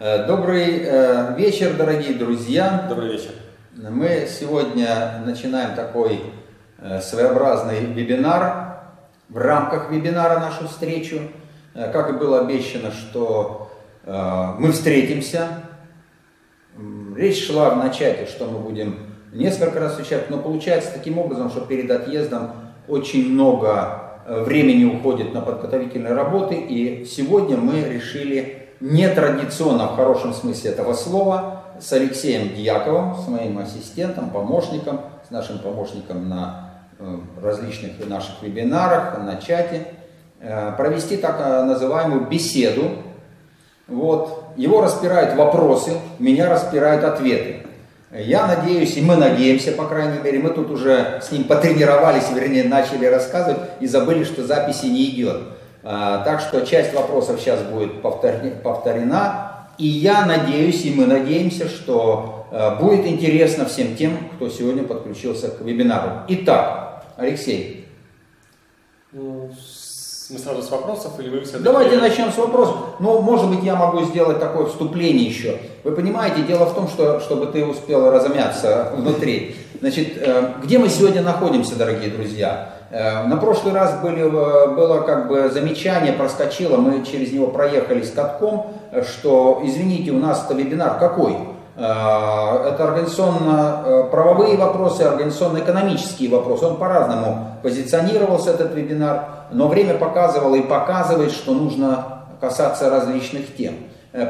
Добрый вечер, дорогие друзья. Добрый вечер. Мы сегодня начинаем такой своеобразный вебинар. В рамках вебинара нашу встречу, как и было обещано, что мы встретимся. Речь шла в начале, что мы будем несколько раз встречаться, но получается таким образом, что перед отъездом очень много времени уходит на подготовительные работы, и сегодня мы решили нетрадиционно, в хорошем смысле этого слова, с Алексеем Дьяковым, с моим ассистентом, помощником, с нашим помощником на различных наших вебинарах, на чате, провести так называемую беседу. Вот. Его распирают вопросы, меня распирают ответы. Я надеюсь, и мы надеемся, по крайней мере, мы тут уже с ним потренировались, вернее, начали рассказывать и забыли, что записи не идет. Так что часть вопросов сейчас будет повторена. И я надеюсь, и мы надеемся, что будет интересно всем тем, кто сегодня подключился к вебинару. Итак, Алексей. Мы сразу с вопросов или вы все? Давайте начнем с вопросов. Но, может быть, я могу сделать такое вступление еще. Вы понимаете, дело в том, что чтобы ты успел разомяться внутри. Значит, где мы сегодня находимся, дорогие друзья? На прошлый раз было как бы замечание, проскочило, мы через него проехались катком, что, извините, у нас-то вебинар какой? Это организационно-правовые вопросы, организационно-экономические вопросы. Он по-разному позиционировался, этот вебинар, но время показывало и показывает, что нужно касаться различных тем.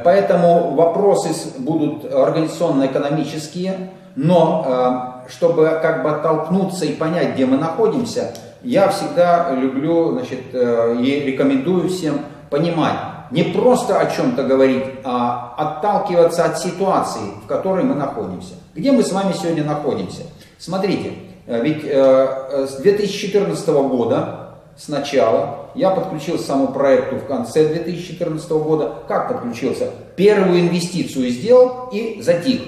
Поэтому вопросы будут организационно-экономические, но чтобы как бы оттолкнуться и понять, где мы находимся, я всегда люблю, значит, и рекомендую всем понимать, не просто о чем-то говорить, а отталкиваться от ситуации, в которой мы находимся. Где мы с вами сегодня находимся? Смотрите, ведь с 2014 года, с начала, я подключился к самому проекту в конце 2014 года. Как подключился? Первую инвестицию сделал и затих.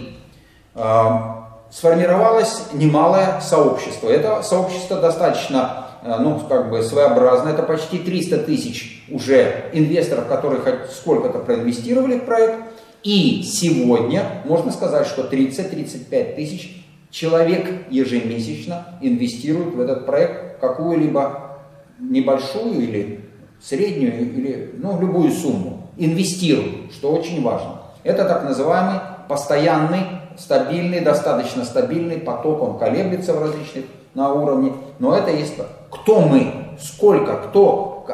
Сформировалось немалое сообщество. Это сообщество достаточно, ну, как бы своеобразно. Это почти 300 тысяч уже инвесторов, которые хоть сколько-то проинвестировали в проект. И сегодня можно сказать, что 30-35 тысяч человек ежемесячно инвестируют в этот проект какую-либо небольшую или среднюю, или, ну, любую сумму. Инвестируют, что очень важно. Это так называемый постоянный, стабильный, достаточно стабильный поток, он колеблется в различных на уровне, но это есть кто мы, сколько, кто,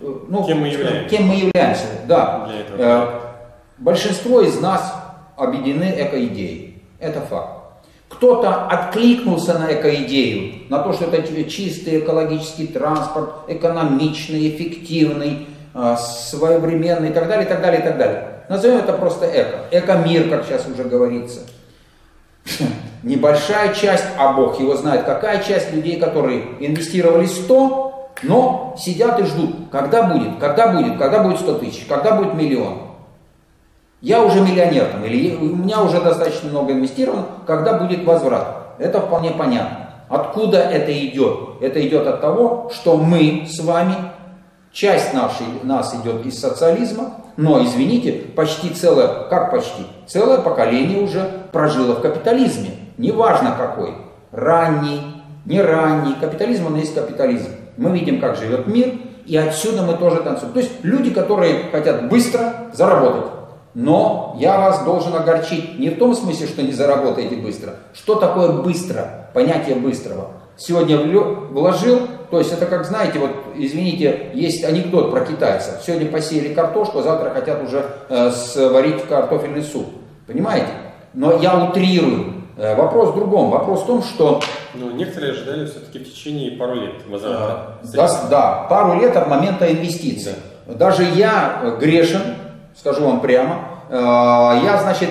ну, кем мы являемся. Да. Большинство из нас объединены эко-идеей, это факт. Кто-то откликнулся на эко-идею, на то, что это чистый экологический транспорт, экономичный, эффективный, своевременный и так далее, и так далее, и так далее. Назовем это просто эко. Эко-мир, как сейчас уже говорится. Небольшая часть, а Бог его знает, какая часть людей, которые инвестировали 100, но сидят и ждут, когда будет, когда будет, когда будет 100 тысяч, когда будет миллион. Я уже миллионер, там, или у меня уже достаточно много инвестировано, когда будет возврат. Это вполне понятно. Откуда это идет? Это идет от того, что мы с вами, часть нас идет из социализма, но, извините, почти целое, как почти, целое поколение уже прожило в капитализме. Неважно какой, ранний, не ранний, капитализм, он есть капитализм. Мы видим, как живет мир, и отсюда мы тоже танцуем. То есть люди, которые хотят быстро заработать. Но я вас должен огорчить не в том смысле, что не заработаете быстро. Что такое быстро? Понятие быстрого. Сегодня вложил, то есть это как, знаете, вот, извините, есть анекдот про китайцев. Сегодня посеяли картошку, а завтра хотят уже сварить картофельный суп. Понимаете? Но я утрирую. Вопрос в другом. Вопрос в том, что... Ну, некоторые ожидали все-таки в течение пару лет возврата. Да, пару лет от момента инвестиций. Да. Даже я грешен. Скажу вам прямо, я, значит,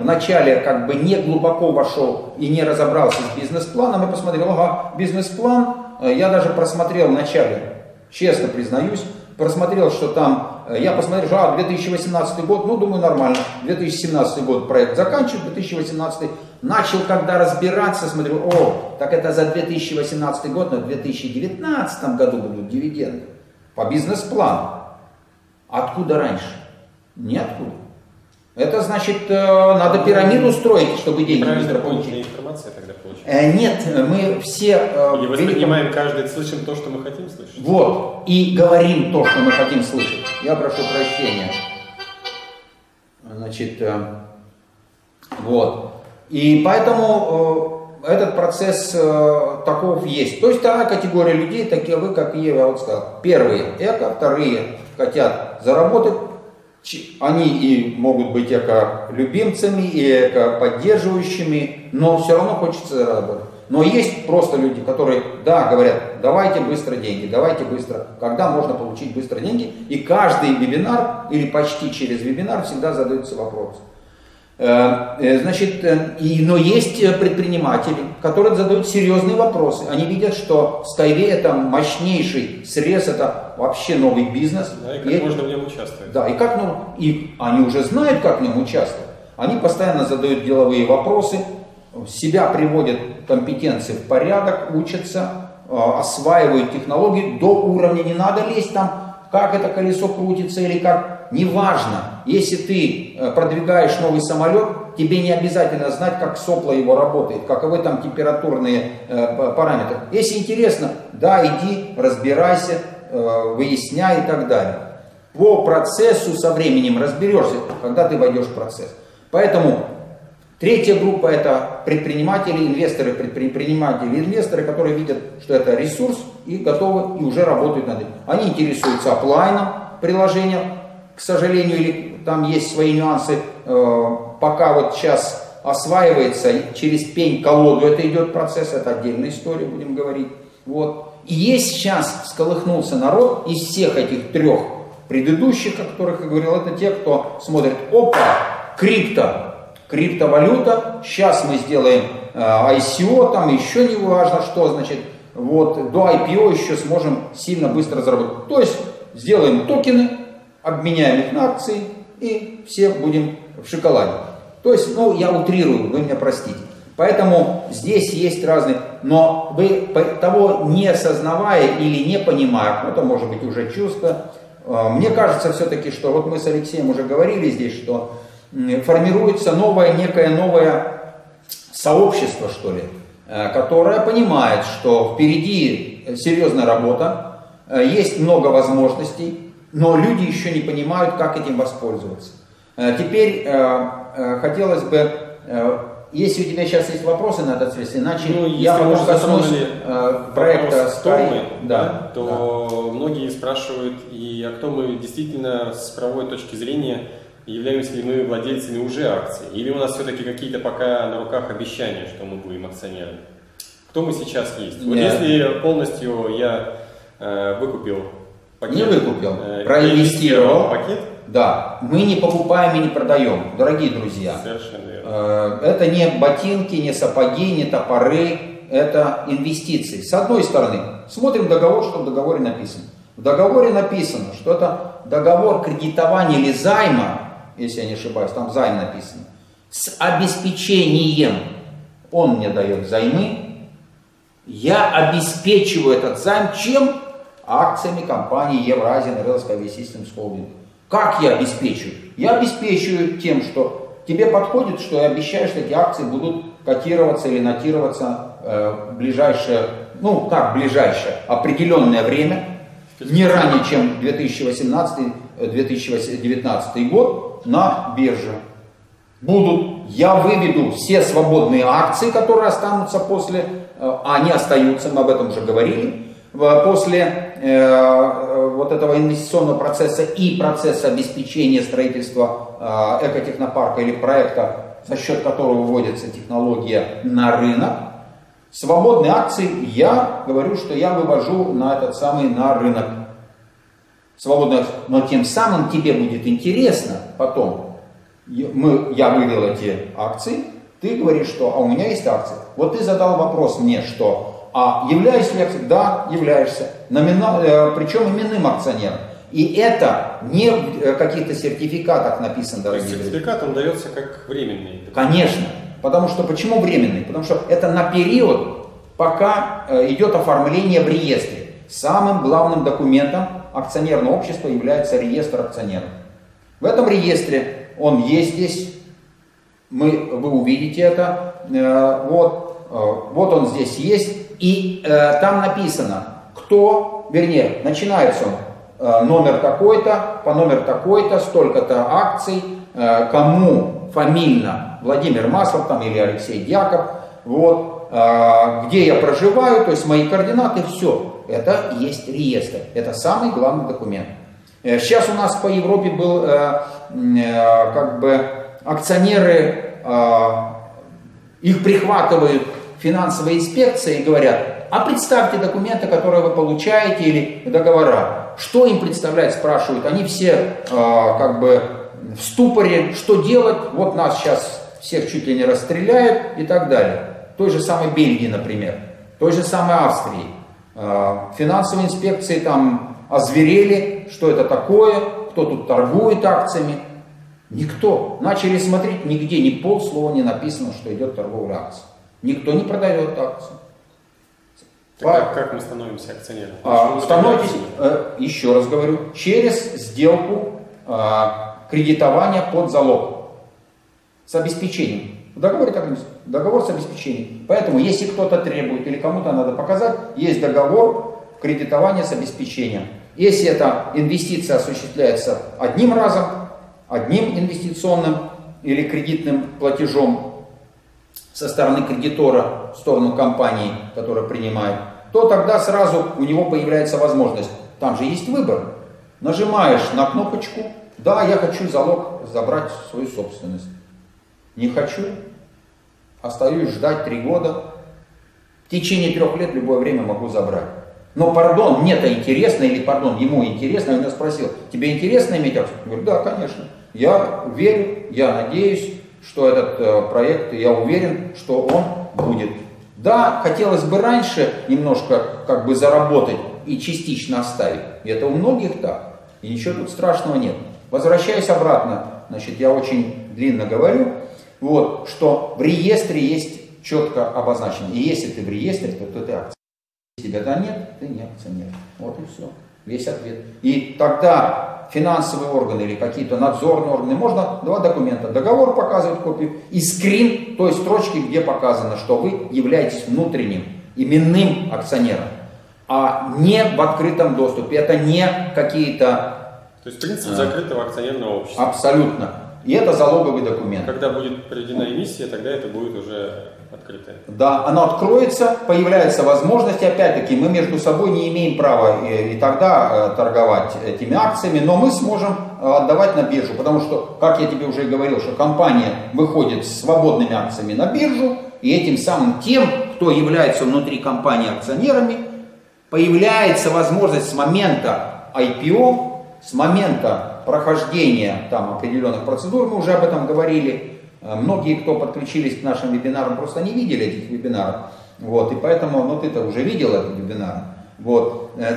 вначале как бы не глубоко вошел и не разобрался с бизнес-планом, и посмотрел, ага, бизнес-план, я даже просмотрел вначале, честно признаюсь, просмотрел, что там, я посмотрел, что 2018 год, ну, думаю, нормально, 2017 год проект заканчивает, 2018, начал когда разбираться, смотрю, о, так это за 2018 год, но в 2019 году будут дивиденды по бизнес-плану. Откуда раньше? Ниоткуда. Это значит, надо пирамиду строить, чтобы деньги быстро получить. Информация тогда получается. Нет, мы все... И воспринимаем каждый, слышим то, что мы хотим слышать. Вот, и говорим то, что мы хотим слышать. Я прошу прощения. Значит, вот. И поэтому этот процесс таков есть. То есть вторая категория людей, такие вы, как и я сказал. Первые эко, вторые хотят заработать. Они и могут быть эко-любимцами, и эко-поддерживающими, но все равно хочется заработать. Но есть просто люди, которые, да, говорят, давайте быстро деньги, давайте быстро, когда можно получить быстро деньги. И каждый вебинар, или почти через вебинар, всегда задается вопрос. Значит, но есть предприниматели, которые задают серьезные вопросы. Они видят, что SkyWay это мощнейший срез, это вообще новый бизнес. Да, и как можно в нем участвовать. Да, и, как, ну, и они уже знают, как в нем участвовать. Они постоянно задают деловые вопросы, себя приводят компетенции в порядок, учатся, осваивают технологии до уровня. Не надо лезть там, как это колесо крутится или как. Неважно, если ты продвигаешь новый самолет, тебе не обязательно знать, как сопло его работает, каковы там температурные параметры. Если интересно, да, иди, разбирайся, выясняй и так далее. По процессу со временем разберешься, когда ты войдешь в процесс. Поэтому третья группа – это предприниматели, инвесторы, которые видят, что это ресурс и готовы, и уже работают над этим. Они интересуются Appline приложением. К сожалению, или там есть свои нюансы, пока вот сейчас осваивается, через пень-колоду это идет процесс, это отдельная история, будем говорить. Вот. И есть сейчас, всколыхнулся народ из всех этих трех предыдущих, о которых я говорил, это те, кто смотрит, опа, криптовалюта, сейчас мы сделаем ICO, там еще не важно что, значит, вот, до IPO еще сможем сильно быстро заработать. То есть, сделаем токены, обменяем их на акции и все будем в шоколаде. То есть, ну, я утрирую, вы меня простите. Поэтому здесь есть разные, но вы того не осознавая или не понимая, это может быть уже чувство, мне кажется все-таки, что вот мы с Алексеем уже говорили здесь, что формируется новое, некое новое сообщество, что ли, которое понимает, что впереди серьезная работа, есть много возможностей, но люди еще не понимают, как этим воспользоваться. Теперь хотелось бы, если у тебя сейчас есть вопросы на этот связи, иначе ну, я могу коснуться проекта Sky. Да, то да. Многие спрашивают, и а кто мы действительно с правовой точки зрения, являемся ли мы владельцами уже акций, или у нас все-таки какие-то пока на руках обещания, что мы будем акционерами. Кто мы сейчас есть? Вот если полностью я выкупил пакет. Не выкупил, проинвестировал. Пакет? Да, мы не покупаем и не продаем, дорогие друзья. Совершенно верно. Это не ботинки, не сапоги, не топоры, это инвестиции. С одной стороны, смотрим договор, что в договоре написано. В договоре написано, что это договор кредитования или займа, если я не ошибаюсь, там займ написано, с обеспечением. Он мне дает займы, я обеспечиваю этот займ чем? Акциями компании Евразиан Рейл Скайвей Систем Холдинг. Как я обеспечиваю? Я обеспечиваю тем, что тебе подходит, что я обещаю, что эти акции будут котироваться или нотироваться в ближайшее, ну как ближайшее, определенное время, не ранее, чем 2018-2019 год на бирже. Будут, я выведу все свободные акции, которые останутся после, они остаются, мы об этом уже говорили, после вот этого инвестиционного процесса и процесса обеспечения строительства экотехнопарка или проекта, за счет которого вводится технология на рынок, свободные акции я говорю, что я вывожу на этот самый на рынок. Свободные, но тем самым тебе будет интересно потом, я вывел эти акции, ты говоришь, что а у меня есть акции. Вот ты задал вопрос мне, что а являюсь ли акционером? Да, являешься. Причем именным акционером. И это не в каких-то сертификатах написано, дорогие друзья. Сертификат он дается как временный. Конечно. Потому что, почему временный? Потому что это на период, пока идет оформление в реестре. Самым главным документом акционерного общества является реестр акционеров. В этом реестре он есть здесь, вы увидите это, вот он здесь есть, и там написано, кто, вернее, начинается он, номер такой-то, по номер такой-то, столько-то акций, кому фамильно Владимир Маслов там, или Алексей Дьяков, где я проживаю, то есть мои координаты, все. Это есть реестр, это самый главный документ. Сейчас у нас по Европе был как бы акционеры, их прихватывают финансовые инспекции и говорят, а представьте документы, которые вы получаете или договора. Что им представлять, спрашивают. Они все как бы в ступоре, что делать. Вот нас сейчас всех чуть ли не расстреляют и так далее. Той же самой Бельгии, например, той же самой Австрии. Финансовые инспекции там озверели, что это такое, кто тут торгует акциями. Никто. Начали смотреть, нигде ни полслова не написано, что идет торговля акций. Никто не продает акции. Как мы становимся акционерами? Становитесь, еще раз говорю, через сделку кредитования под залог с обеспечением. Договор с обеспечением. Поэтому, если кто-то требует или кому-то надо показать, есть договор кредитования с обеспечением. Если эта инвестиция осуществляется одним разом, одним инвестиционным или кредитным платежом со стороны кредитора в сторону компании, которая принимает, то тогда сразу у него появляется возможность. Там же есть выбор. Нажимаешь на кнопочку «Да, я хочу залог забрать в свою собственность». Не хочу, остаюсь ждать 3 года. В течение 3 лет любое время могу забрать. Но, пардон, мне-то интересно, или, пардон, ему интересно, он меня спросил, тебе интересно иметь акцию? Я говорю, да, конечно. Я верю, я надеюсь, что этот проект, я уверен, что он будет. Да, хотелось бы раньше немножко как бы заработать и частично оставить. Это у многих так, и ничего тут страшного нет. Возвращаясь обратно, значит, я очень длинно говорю, что в реестре есть четко обозначено. И если ты в реестре, то ты акционер. Если тебя нет, ты не акционер. Вот и все. Весь ответ. И тогда финансовые органы или какие-то надзорные органы, можно 2 документа. Договор показывает копию и скрин той строчки, где показано, что вы являетесь внутренним, именным акционером, а не в открытом доступе. Это не какие-то... То есть принцип закрытого акционерного общества. Абсолютно. И это залоговый документ. Когда будет проведена эмиссия, тогда это будет уже открытое. Да, оно откроется, появляются возможности. Опять-таки, мы между собой не имеем права и тогда торговать этими акциями, но мы сможем отдавать на биржу. Потому что, как я тебе уже говорил, что компания выходит с свободными акциями на биржу, и этим самым тем, кто является внутри компании акционерами, появляется возможность с момента IPO, с момента прохождение там определенных процедур, мы уже об этом говорили. Многие, кто подключились к нашим вебинарам, просто не видели этих вебинаров. И поэтому, ты-то уже видел этот вебинар.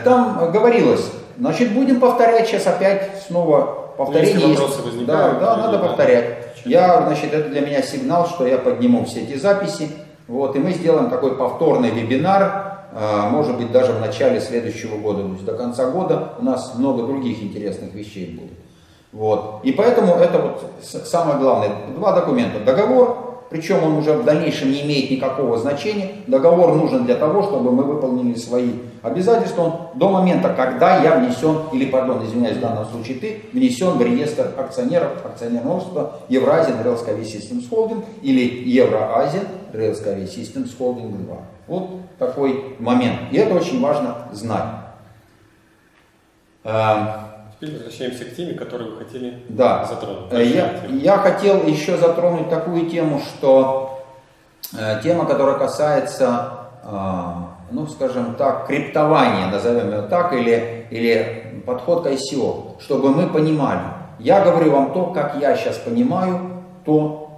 Там говорилось, значит, будем повторять сейчас опять снова повторение. Если вопросы возникают, надо повторять. Это для меня сигнал, что я подниму все эти записи. И мы сделаем такой повторный вебинар. Может быть, даже в начале следующего года, то есть до конца года у нас много других интересных вещей будет. И поэтому это самое главное. 2 документа. Договор, причем он уже в дальнейшем не имеет никакого значения. Договор нужен для того, чтобы мы выполнили свои обязательства до момента, когда я внесен, или, пардон, извиняюсь, в данном случае ты, внесен в реестр акционеров, акционерного общества Евразиан Рейл Скайвей Систем Холдинг или Евразиан Рейл Скайвей Систем Холдинг 2. Вот такой момент. И это очень важно знать. Теперь возвращаемся к теме, которую вы хотели затронуть. Я хотел еще затронуть такую тему, что тема, которая касается, скажем так, криптования, назовем ее так, или подход к ICO, чтобы мы понимали. Я говорю вам то, как я сейчас понимаю, то,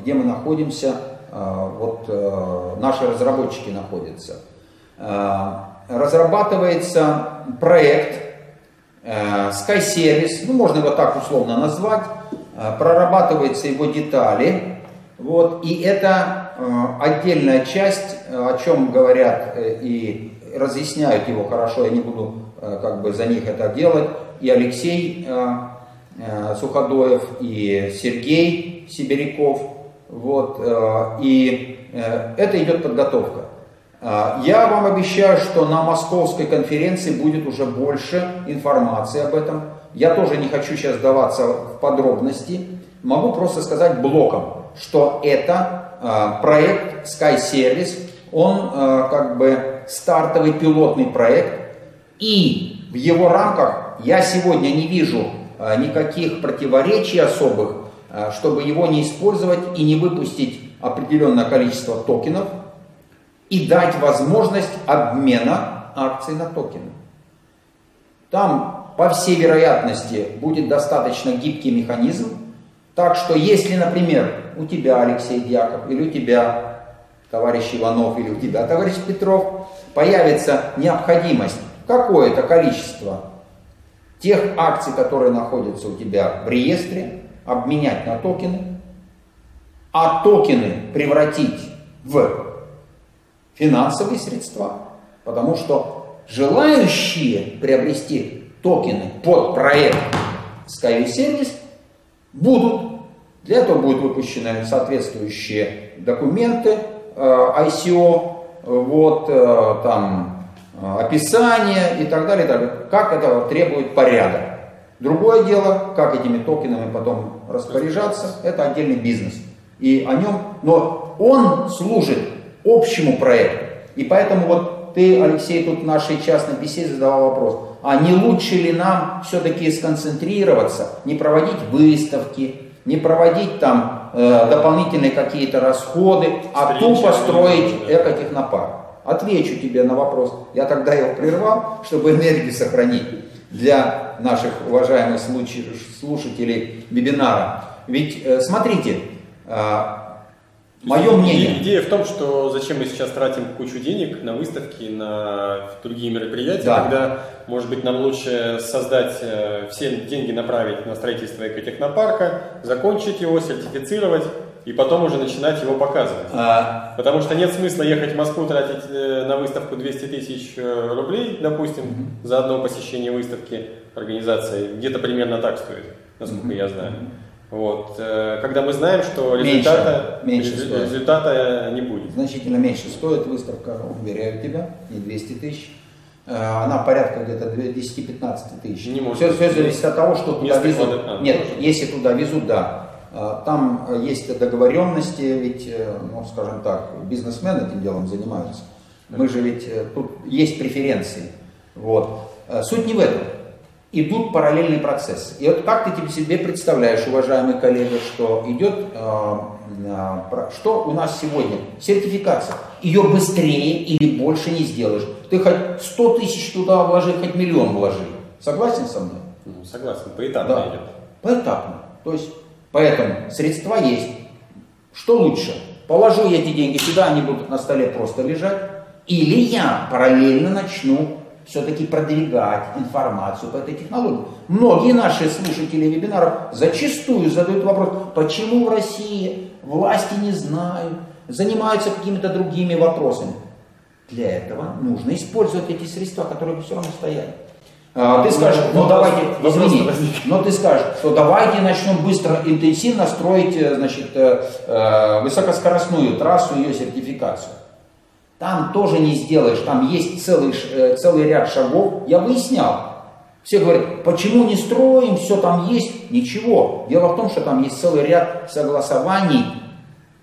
где мы находимся. Наши разработчики находятся. Разрабатывается проект SkyService, можно его так условно назвать, прорабатываются его детали. И это отдельная часть, о чем говорят и разъясняют его хорошо, я не буду за них это делать. И Алексей Суходоев и Сергей Сибиряков. Вот, и это идет подготовка. Я вам обещаю, что на московской конференции будет уже больше информации об этом. Я тоже не хочу сейчас вдаваться в подробности. Могу просто сказать блоком, что это проект SkyService, он как бы стартовый пилотный проект. И в его рамках я сегодня не вижу никаких противоречий особых, чтобы его не использовать и не выпустить определенное количество токенов и дать возможность обмена акций на токены. Там, по всей вероятности, будет достаточно гибкий механизм. Так что, если, например, у тебя, Алексей Дьяков, или у тебя, товарищ Иванов, или у тебя, товарищ Петров, появится необходимость какое-то количество тех акций, которые находятся у тебя в реестре, обменять на токены, а токены превратить в финансовые средства, потому что желающие приобрести токены под проект SkyV70 будут. Для этого будут выпущены соответствующие документы, ICO, вот, там, описание и так далее, как этого требует порядок. Другое дело, как этими токенами потом распоряжаться, это отдельный бизнес. И о нем, но он служит общему проекту. И поэтому вот ты, Алексей, тут в нашей частной беседе задавал вопрос, а не лучше ли нам все-таки сконцентрироваться, не проводить выставки, не проводить там дополнительные какие-то расходы, а тупо строить экотехнопарк. Отвечу тебе на вопрос. Я тогда его прервал, чтобы энергию сохранить для наших уважаемых слушателей вебинара. Ведь смотрите, мое мнение... Идея в том, что зачем мы сейчас тратим кучу денег на выставки, на другие мероприятия, да, когда, может быть, нам лучше создать, все деньги направить на строительство экотехнопарка, закончить его, сертифицировать и потом уже начинать его показывать. Потому что нет смысла ехать в Москву, тратить на выставку 200 тысяч рублей, допустим, за одно посещение выставки организации. Где-то примерно так стоит, насколько я знаю. Вот. Когда мы знаем, что результата не будет. Значительно меньше стоит выставка, уверяю тебя, не 200 тысяч. Она порядка где-то 10-15 тысяч. Все зависит от того, что туда везут. Нет, если туда везут, да. Там есть договоренности, ведь, ну, скажем так, бизнесмены этим делом занимаются. Мы же ведь, тут есть преференции. Вот. Суть не в этом. Идут параллельные процессы. И вот как ты себе представляешь, уважаемые коллеги, что идет, что у нас сегодня? Сертификация. Ее быстрее или больше не сделаешь. Ты хоть 100 тысяч туда вложи, хоть миллион вложи. Согласен со мной? Ну, согласен, поэтапно, да, идет. Поэтапно. То есть, поэтому средства есть. Что лучше? Положу я эти деньги сюда, они будут на столе просто лежать. Или я параллельно начну все-таки продвигать информацию по этой технологии. Многие наши слушатели вебинаров зачастую задают вопрос, почему в России власти не знают, занимаются какими-то другими вопросами. Для этого нужно использовать эти средства, которые все равно стоят. Ты скажешь, ну давайте, извини, но ты скажешь, что давайте начнем быстро, интенсивно строить, значит, высокоскоростную трассу, ее сертификацию. Там тоже не сделаешь, там есть целый ряд шагов. Я выяснял. Все говорят, почему не строим, все там есть. Ничего. Дело в том, что там есть целый ряд согласований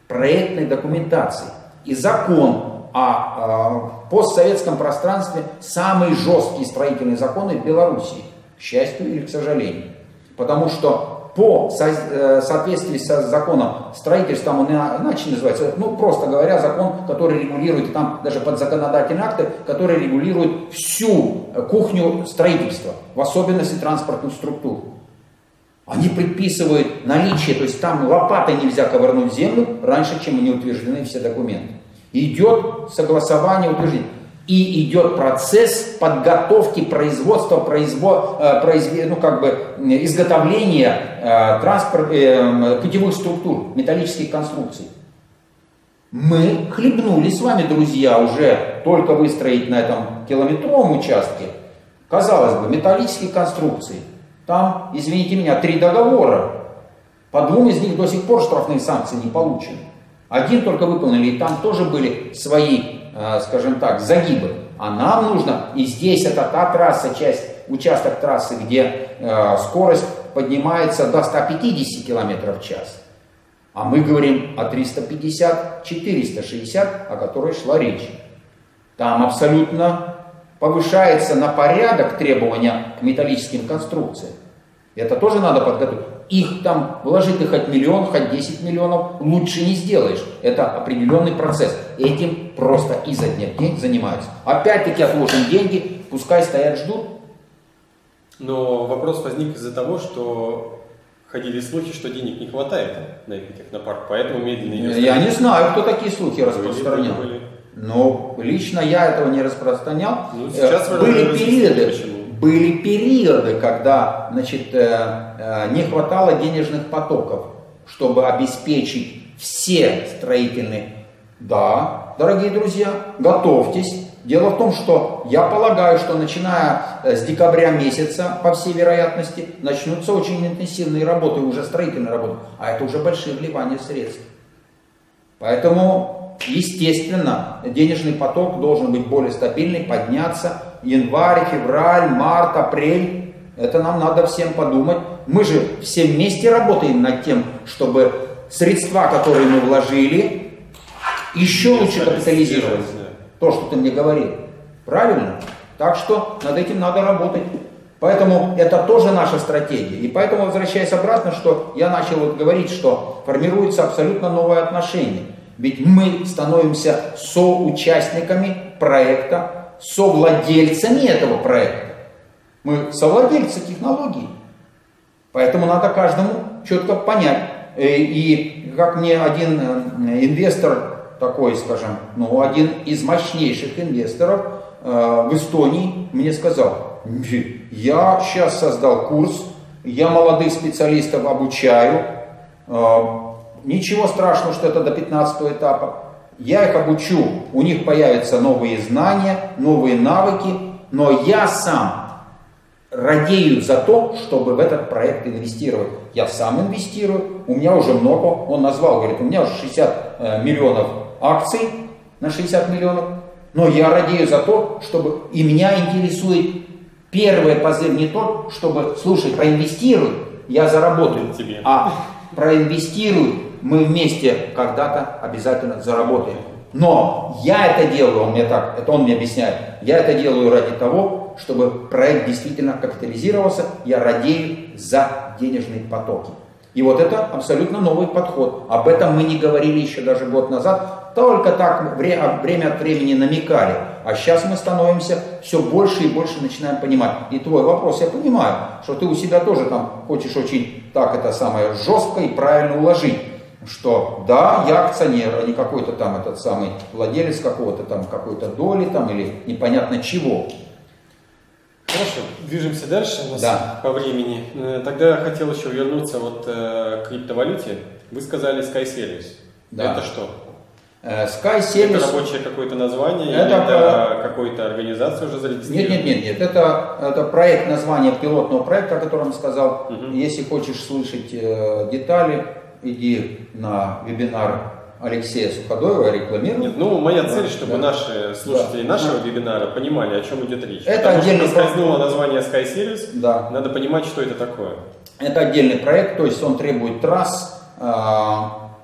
проектной документации. И закон о постсоветском пространстве самые жесткие строительные законы в Беларуси. К счастью или к сожалению. Потому что по соответствии с законом строительства, он иначе называется, ну, просто говоря, закон, который регулирует, там даже под законодательные акты, который регулирует всю кухню строительства, в особенности транспортную структуру. Они предписывают наличие, то есть там лопатой нельзя ковырнуть землю раньше, чем не утверждены все документы. Идет согласование утверждений. И идет процесс подготовки производства, изготовления путевых структур, металлических конструкций. Мы хлебнули с вами, друзья, уже только выстроить на этом километровом участке, казалось бы, металлические конструкции. Там, извините меня, 3 договора. По 2 из них до сих пор штрафные санкции не получены. Один только выполнили, и там тоже были свои, скажем так, загибы. А нам нужно, и здесь это та трасса, часть, участок трассы, где скорость поднимается до 150 км в час. А мы говорим о 350-460, о которой шла речь. Там абсолютно повышается на порядок требования к металлическим конструкциям. Это тоже надо подготовить. Их там, вложить их хоть миллион, хоть 10 миллионов, лучше не сделаешь. Это определенный процесс. Этим просто изо дня в день занимаются. Опять-таки отложим деньги, пускай стоят, ждут. Но вопрос возник из-за того, что ходили слухи, что денег не хватает на этот технопарк, поэтому медленно идет. Я не знаю, кто такие слухи распространял. Но лично я этого не распространял. Ну, сейчас были периоды. Почему? Были периоды, когда, значит, не хватало денежных потоков, чтобы обеспечить все строительные. Да, дорогие друзья, готовьтесь. Дело в том, что я полагаю, что начиная с декабря месяца, по всей вероятности, начнутся очень интенсивные работы, уже строительные работы. А это уже большие вливания средств. Поэтому, естественно, денежный поток должен быть более стабильный, подняться. Январь, февраль, март, апрель. Это нам надо всем подумать. Мы же все вместе работаем над тем, чтобы средства, которые мы вложили, еще лучше капитализировать. То, что ты мне говорил. Правильно? Так что над этим надо работать. Поэтому это тоже наша стратегия. И поэтому, возвращаясь обратно, что я начал вот говорить, что формируется абсолютно новое отношение. Ведь мы становимся соучастниками проекта, совладельцами этого проекта. Мы совладельцы технологий. Поэтому надо каждому четко понять. И как мне один инвестор, такой, скажем, ну, один из мощнейших инвесторов в Эстонии мне сказал: я сейчас создал курс, я молодых специалистов обучаю. Ничего страшного, что это до 15 этапа. Я их обучу, у них появятся новые знания, новые навыки, но я сам радею за то, чтобы в этот проект инвестировать. Я сам инвестирую, у меня уже много, он назвал, говорит, у меня уже 60 миллионов акций на 60 миллионов, но я радею за то, чтобы, и меня интересует первый позыв не тот, чтобы, слушай, проинвестируй, я заработаю, а проинвестируй. Мы вместе когда-то обязательно заработаем. Но я это делаю, он мне так, это он мне объясняет, я это делаю ради того, чтобы проект действительно капитализировался, я радею за денежные потоки. И вот это абсолютно новый подход. Об этом мы не говорили еще даже год назад, только так время от времени намекали. А сейчас мы становимся все больше и больше начинаем понимать. И твой вопрос, я понимаю, что ты у себя тоже там хочешь очень так это самое жестко и правильно уложить. Что да, я акционер, а не какой-то там этот самый владелец какого-то там, какой-то доли там или непонятно чего. Хорошо, движемся дальше у нас по времени. Тогда я хотел еще вернуться вот к криптовалюте. Вы сказали SkyService. Да. Это что? SkyService. Это рабочее какое-то название? Это какой-то организация уже зарегистрирована? Нет. Это проект, название пилотного проекта, о котором я сказал. Угу. Если хочешь слышать детали, иди на вебинар Алексея Суходоева, рекламирую. Нет, ну, моя цель, чтобы наши слушатели нашего вебинара понимали, о чем идет речь. Это отдельный проект. Скользнуло название SkyService, надо понимать, что это такое. Это отдельный проект, то есть он требует трасс,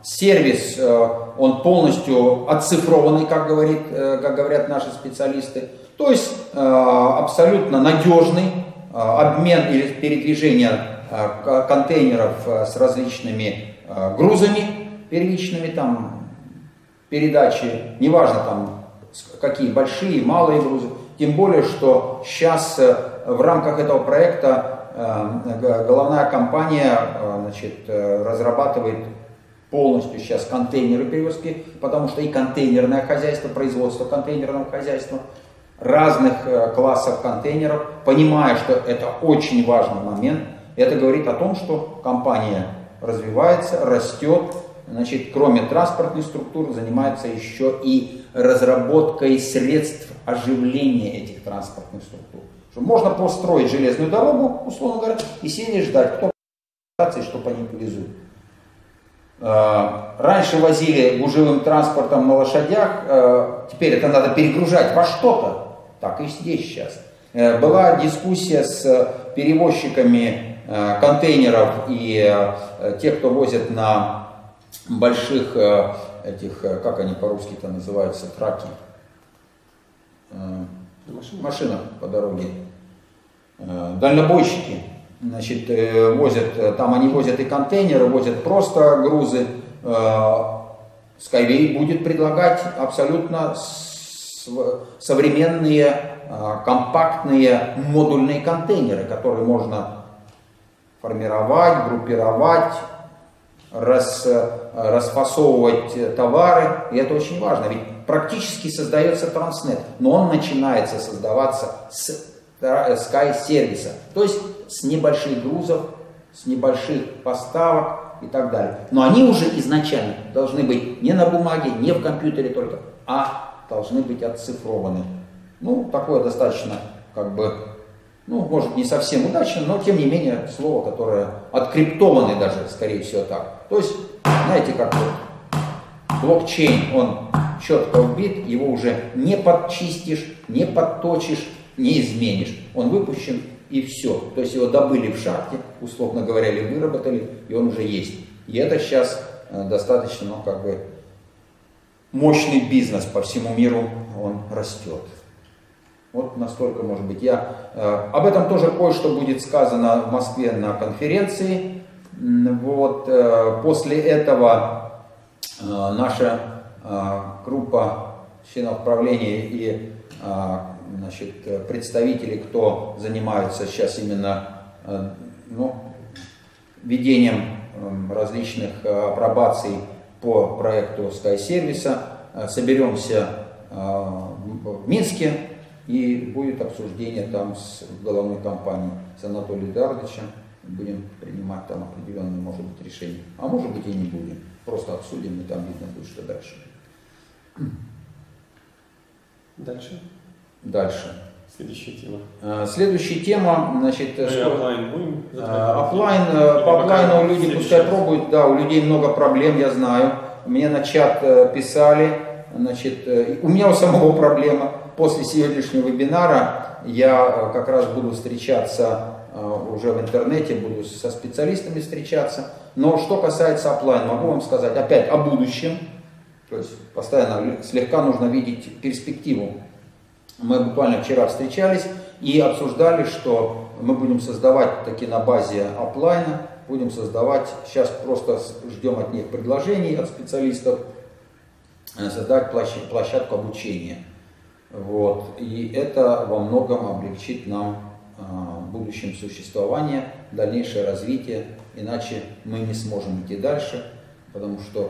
сервис, он полностью отцифрованный, как говорят наши специалисты. То есть абсолютно надежный обмен или передвижение контейнеров с различными грузами первичными, там передачи, неважно там какие, большие, малые грузы. Тем более, что сейчас в рамках этого проекта головная компания, значит, разрабатывает полностью сейчас контейнеры перевозки, потому что и контейнерное хозяйство, производство контейнерного хозяйства, разных классов контейнеров, понимая, что это очень важный момент. Это говорит о том, что компания развивается, растет, значит, кроме транспортной структуры, занимается еще и разработкой средств оживления этих транспортных структур. Можно построить железную дорогу, условно говоря, и сидеть ждать, кто что по ним повезут. Раньше возили гужевым транспортом на лошадях, теперь это надо перегружать во что-то. Так и здесь сейчас. Была дискуссия с перевозчиками контейнеров и тех, кто возит на больших этих, как они по-русски-то называются, траки. Машина по дороге. Дальнобойщики, значит, возят, там они возят и контейнеры, возят просто грузы. SkyWay будет предлагать абсолютно современные, компактные, модульные контейнеры, которые можно формировать, группировать, расфасовывать товары. И это очень важно, ведь практически создается транснет, но он начинается создаваться с SkyService, то есть с небольших грузов, с небольших поставок и так далее. Но они уже изначально должны быть не на бумаге, не в компьютере только, а должны быть отцифрованы. Ну, такое достаточно, как бы, ну, может, не совсем удачно, но, тем не менее, слово, которое откриптованы даже, скорее всего, так. То есть, знаете, как вот блокчейн, он четко вбит, его уже не подчистишь, не подточишь, не изменишь. Он выпущен, и все. То есть, его добыли в шахте, условно говоря, или выработали, и он уже есть. И это сейчас достаточно, ну, как бы, мощный бизнес по всему миру, он растет. Вот настолько, может быть, об этом тоже кое-что будет сказано в Москве на конференции. Вот, после этого наша группа членов правления и, значит, представители, кто занимаются сейчас именно, ну, ведением различных апробаций по проекту SkyService, соберемся в Минске, и будет обсуждение там с головной компанией, с Анатолием Дардичем. Будем принимать там определенные, может быть, решения. А может быть, и не будем. Просто обсудим, и там видно будет, что дальше. Дальше? Дальше. Следующая тема. Следующая тема, значит, Appline, люди пускай пробуют, да, у людей много проблем, я знаю. Мне на чат писали, значит, у меня у самого проблема. После сегодняшнего вебинара я как раз буду встречаться уже в интернете, буду со специалистами встречаться. Но что касается Appline, могу вам сказать опять о будущем. То есть постоянно слегка нужно видеть перспективу. Мы буквально вчера встречались и обсуждали, что мы будем создавать таки на базе Appline, будем создавать, сейчас просто ждем от них предложений, от специалистов, создать площадку обучения. Вот. И это во многом облегчит нам в будущем существование, дальнейшее развитие, иначе мы не сможем идти дальше, потому что,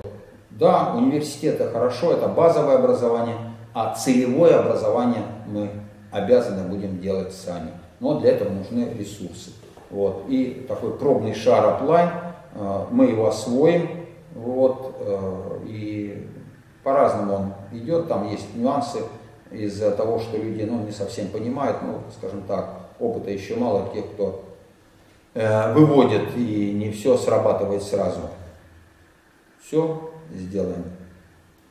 да, университет это хорошо, это базовое образование, а целевое образование мы обязаны будем делать сами. Но для этого нужны ресурсы. Вот. И такой пробный шар Appline, мы его освоим. Вот. И по-разному он идет, там есть нюансы из-за того, что люди, ну, не совсем понимают, ну, скажем так, опыта еще мало тех, кто выводит, и не все срабатывает сразу. Все сделаем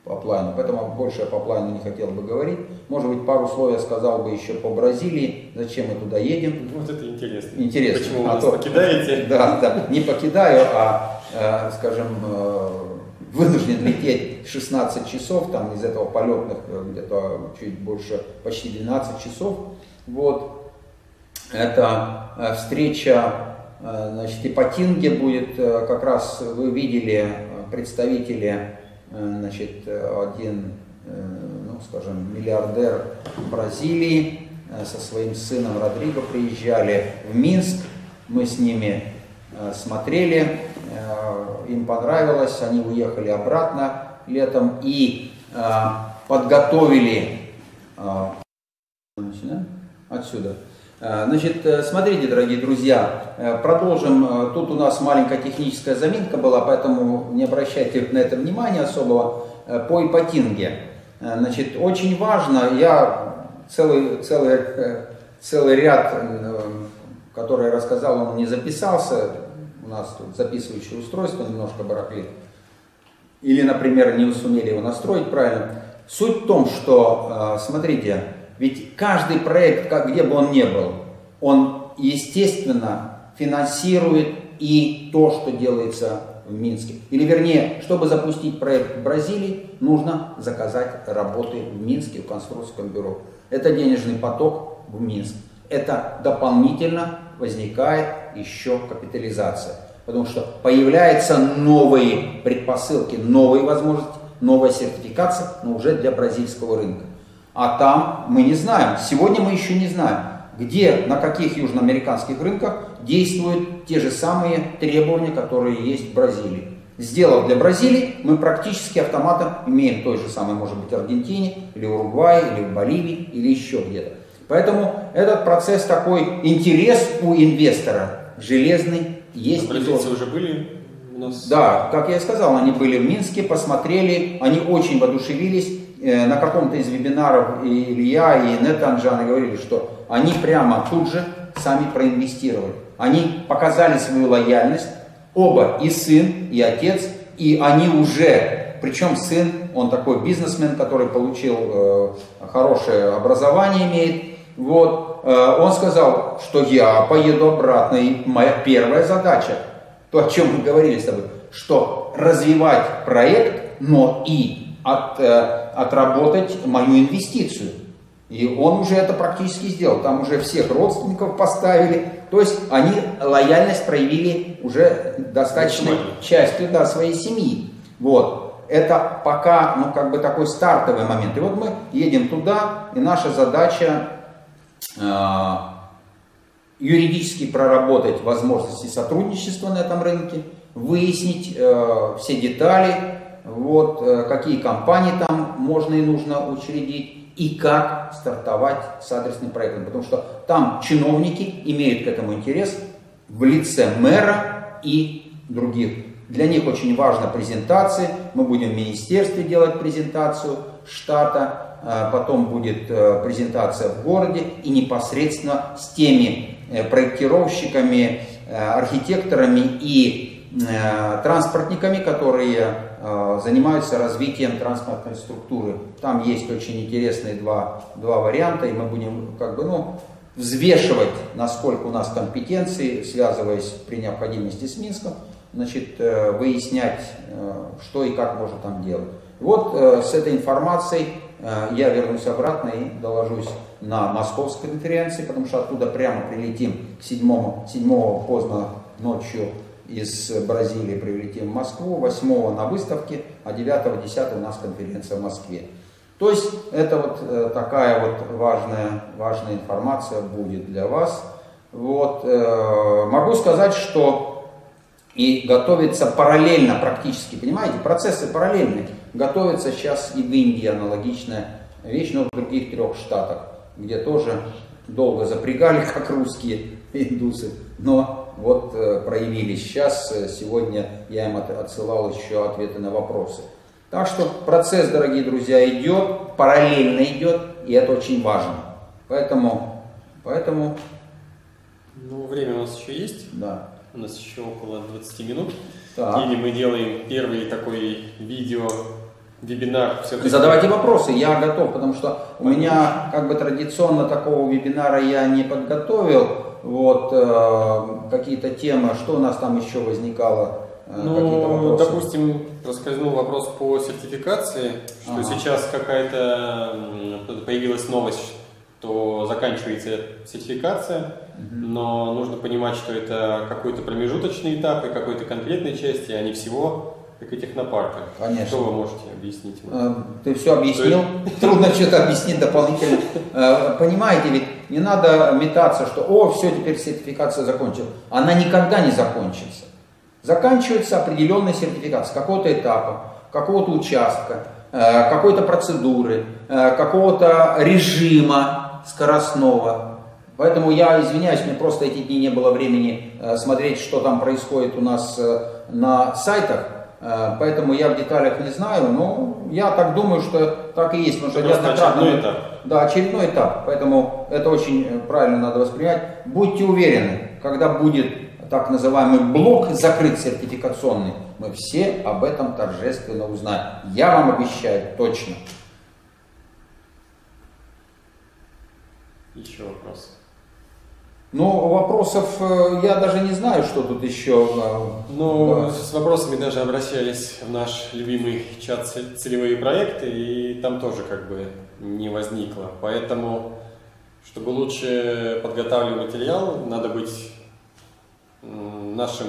по плану. Поэтому больше я по плану не хотел бы говорить. Может быть, пару слов я сказал бы еще по Бразилии. Зачем мы туда едем? Вот это интересно. Интересно. Почему вы нас покидаете? Да, да, не покидаю, а, скажем, вынужден лететь 16 часов, там из этого полетных где-то чуть больше, почти 12 часов. Вот. Это встреча, значит, Ипатинге будет, как раз вы видели представители, значит, один, ну, скажем, миллиардер Бразилии со своим сыном Родриго приезжали в Минск, мы с ними смотрели, им понравилось, они уехали обратно летом и подготовили отсюда. Значит, смотрите, дорогие друзья, продолжим. Тут у нас маленькая техническая заминка была, поэтому не обращайте на это внимания особого. По Ипатинге. Значит, очень важно, я целый целый ряд, который я рассказал, он не записался. У нас тут записывающее устройство немножко барахлит. Или, например, не сумели его настроить правильно. Суть в том, что, смотрите, ведь каждый проект, где бы он ни был, он, естественно, финансирует и то, что делается в Минске. Или, вернее, чтобы запустить проект в Бразилии, нужно заказать работы в Минске, в конструкторском бюро. Это денежный поток в Минск. Это дополнительно возникает еще капитализация. Потому что появляются новые предпосылки, новые возможности, новая сертификация, но уже для бразильского рынка. А там мы не знаем, сегодня мы еще не знаем, где, на каких южноамериканских рынках действуют те же самые требования, которые есть в Бразилии. Сделав для Бразилии, мы практически автоматом имеем той же самой, может быть, в Аргентине, или в Уругвае, или в Боливии, или еще где-то. Поэтому этот процесс такой, интерес у инвестора железный есть. Бразильцы уже были у нас? Да, как я и сказал, они были в Минске, посмотрели, они очень воодушевились. На каком-то из вебинаров и Илья, и Инетта Анжана говорили, что они прямо тут же сами проинвестировали. Они показали свою лояльность, оба, и сын, и отец, и они уже, причем сын, он такой бизнесмен, который получил хорошее образование имеет, вот, он сказал, что я поеду обратно, и моя первая задача, то, о чем мы говорили с тобой, что развивать проект, но и отработать мою инвестицию. И он уже это практически сделал, там уже всех родственников поставили, то есть они лояльность проявили уже достаточной частью, да, своей семьи. Вот, это пока, ну, как бы такой стартовый момент. И вот мы едем туда, и наша задача юридически проработать возможности сотрудничества на этом рынке, выяснить все детали, вот, какие компании там можно и нужно учредить, и как стартовать с адресным проектом, потому что там чиновники имеют к этому интерес в лице мэра и других. Для них очень важна презентация, мы будем в министерстве делать презентацию штата, потом будет презентация в городе и непосредственно с теми проектировщиками, архитекторами и транспортниками, которые занимаются развитием транспортной структуры. Там есть очень интересные два варианта, и мы будем как бы, ну, взвешивать, насколько у нас компетенции, связываясь при необходимости с Минском, значит, выяснять, что и как можно там делать. Вот с этой информацией я вернусь обратно и доложусь на московской конференции, потому что оттуда прямо прилетим к 7-го поздно ночью. Из Бразилии прилетим в Москву, 8-го на выставке, а 9-го, 10-го у нас конференция в Москве. То есть это вот такая вот важная информация будет для вас. Вот. Могу сказать, что и готовится параллельно практически, понимаете, процессы параллельны. Готовится сейчас и в Индии аналогичная вещь, но в других 3 штатах, где тоже долго запрягали, как русские индусы, но вот проявились сейчас, сегодня я им отсылал еще ответы на вопросы. Так что процесс, дорогие друзья, идет, параллельно идет, и это очень важно. Поэтому... Ну, время у нас еще есть. Да. У нас еще около 20 минут. Так. Или мы делаем первый такой видео... Вебинар. Задавайте вопросы, я готов, потому что у меня как бы традиционно такого вебинара я не подготовил. Вот какие-то темы, что у нас там еще возникало. Ну, допустим, проскользнул вопрос по сертификации, что сейчас какая-то появилась новость, что заканчивается сертификация, но нужно понимать, что это какой-то промежуточный этап и какой-то конкретной части, а не всего. Как и технопарка. Конечно. Что вы можете объяснить? Ты все объяснил. Трудно что-то объяснить дополнительно. Понимаете, ведь не надо метаться, что «О, все, теперь сертификация закончилась». Она никогда не закончится. Заканчивается определенная сертификация какого-то этапа, какого-то участка, какой-то процедуры, какого-то режима скоростного. Поэтому я извиняюсь, мне просто эти дни не было времени смотреть, что там происходит у нас на сайтах. Поэтому я в деталях не знаю, но я так думаю, что так и есть. Потому что неоднократно, Да, очередной этап, поэтому это очень правильно надо воспринимать. Будьте уверены, когда будет так называемый блок закрыт сертификационный, мы все об этом торжественно узнаем. Я вам обещаю точно. Еще вопрос. Ну, вопросов я даже не знаю, что тут еще. Ну, да. С вопросами даже обращались в наш любимый чат «Целевые проекты», и там тоже как бы не возникло. Поэтому, чтобы лучше подготавливать материал, надо быть нашим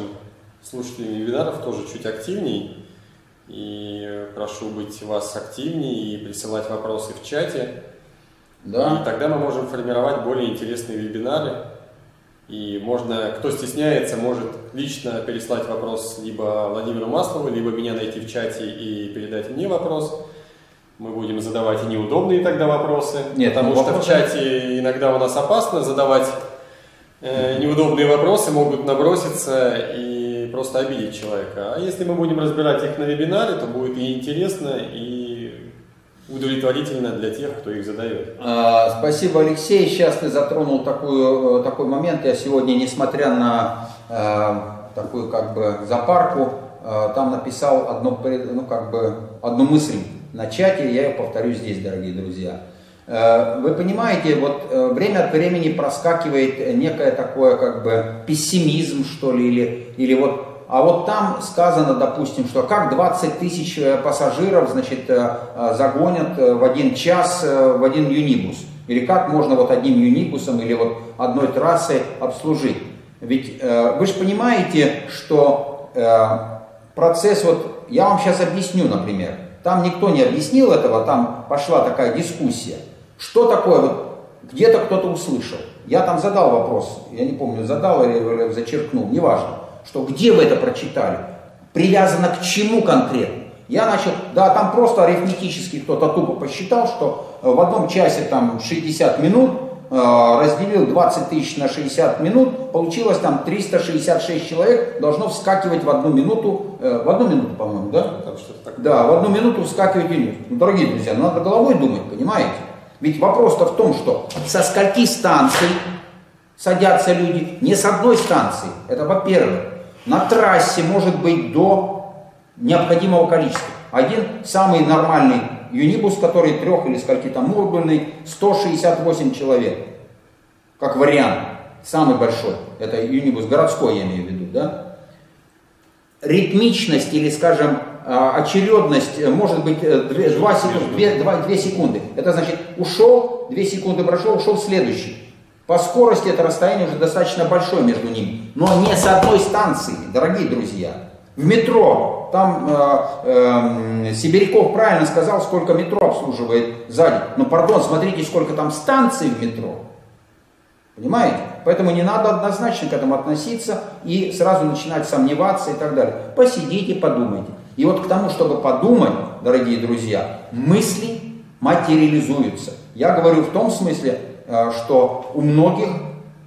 слушателям вебинаров тоже чуть активней. И прошу быть вас активнее и присылать вопросы в чате. Да. И тогда мы можем формировать более интересные вебинары. И можно, кто стесняется, может лично переслать вопрос либо Владимиру Маслову, либо меня найти в чате и передать мне вопрос. Мы будем задавать и неудобные тогда вопросы. Нет, потому что в чате иногда у нас опасно задавать неудобные вопросы, могут наброситься и просто обидеть человека. А если мы будем разбирать их на вебинаре, то будет и интересно, и удовлетворительно для тех, кто их задает. Спасибо, Алексей. Сейчас ты затронул такой момент. Я сегодня, несмотря на такую как бы запарку, там написал одну мысль на чате, я ее повторю здесь, дорогие друзья. Вы понимаете, вот время от времени проскакивает некое такое как бы пессимизм, что ли, или вот. А вот там сказано, допустим, что как 20 тысяч пассажиров, значит, загонят в один час в один юнибус. Или как можно вот одним юнибусом или вот одной трассой обслужить. Ведь вы же понимаете, что процесс, вот я вам сейчас объясню, например. Там никто не объяснил этого, там пошла такая дискуссия. Что такое, вот где-то кто-то услышал. Я там задал вопрос, я не помню, задал или зачеркнул, неважно. Что где вы это прочитали, привязано к чему конкретно. Я начал, да, там просто арифметически кто-то тупо посчитал, что в одном часе там 60 минут, разделил 20 тысяч на 60 минут, получилось там 366 человек, должно вскакивать в одну минуту, по-моему, да? Да, в одну минуту вскакивать или нет. Дорогие друзья, надо головой думать, понимаете? Ведь вопрос-то в том, что со скольки станций садятся люди не с одной станции, это во-первых. На трассе может быть до необходимого количества. Один самый нормальный юнибус, который трех или скольки там урбанный, 168 человек, как вариант, самый большой. Это юнибус городской, я имею в виду, да? Ритмичность или, скажем, очередность может быть 2 секунды. Это значит, ушел, 2 секунды прошел, ушел следующий. По скорости это расстояние уже достаточно большое между ними, но не с одной станции, дорогие друзья. В метро, там Сибиряков правильно сказал, сколько метро обслуживает сзади. Но, пардон, смотрите, сколько там станций в метро. Понимаете? Поэтому не надо однозначно к этому относиться и сразу начинать сомневаться и так далее. Посидите, подумайте. И вот к тому, чтобы подумать, дорогие друзья, мысли материализуются. Я говорю в том смысле, что у многих,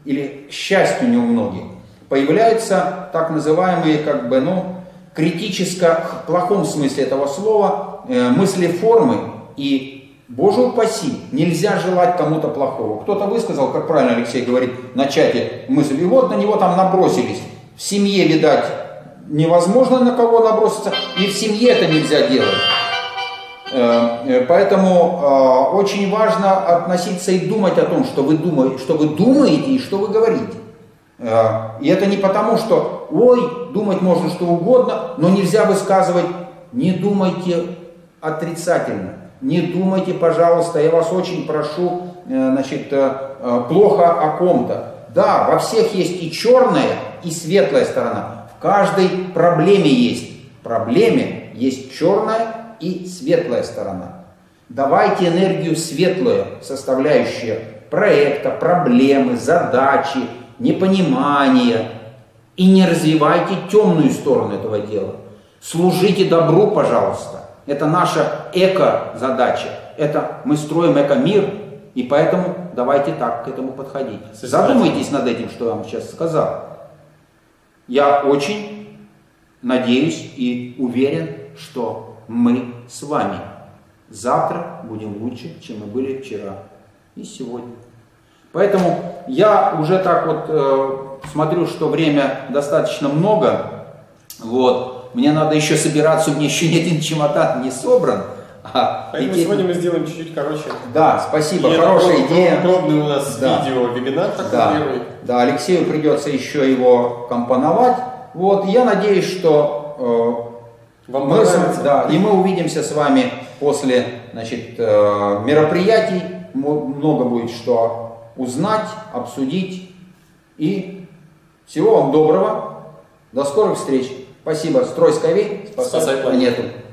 или, к счастью, не у многих, появляются так называемые, как бы, ну, критически, в плохом смысле этого слова, мысли формы. И, боже упаси, нельзя желать кому-то плохого. Кто-то высказал, как правильно Алексей говорит, на чате мысль, и вот на него там набросились. В семье, видать, невозможно на кого наброситься, и в семье это нельзя делать. Поэтому очень важно относиться и думать о том, что вы думаете и что вы говорите. И это не потому, что ой, думать можно что угодно, но нельзя высказывать, не думайте отрицательно, не думайте, пожалуйста, я вас очень прошу, значит, плохо о ком-то. Да, во всех есть и черная, и светлая сторона. В каждой проблеме есть. В проблеме есть черная и светлая сторона. Давайте энергию светлую, составляющую проекта, проблемы, задачи, непонимания. И не развивайте темную сторону этого дела. Служите добру, пожалуйста. Это наша эко-задача. Это мы строим эко-мир, и поэтому давайте так к этому подходить. Задумайтесь над этим, что я вам сейчас сказал. Я очень надеюсь и уверен, что мы с вами завтра будем лучше, чем мы были вчера. и сегодня. Поэтому я уже так вот смотрю, что время достаточно много. Вот. Мне надо еще собираться, у меня еще ни один чемодан не собран. Поэтому сегодня мы сделаем чуть-чуть короче. Да, спасибо, хорошая идея. Удобный у нас видео-вебинар. Да, Алексею придется еще его компоновать. Вот, я надеюсь, что мы увидимся с вами после, значит, мероприятий. Много будет что узнать, обсудить. И всего вам доброго. До скорых встреч. Спасибо. Строй SkyWay. Спасибо.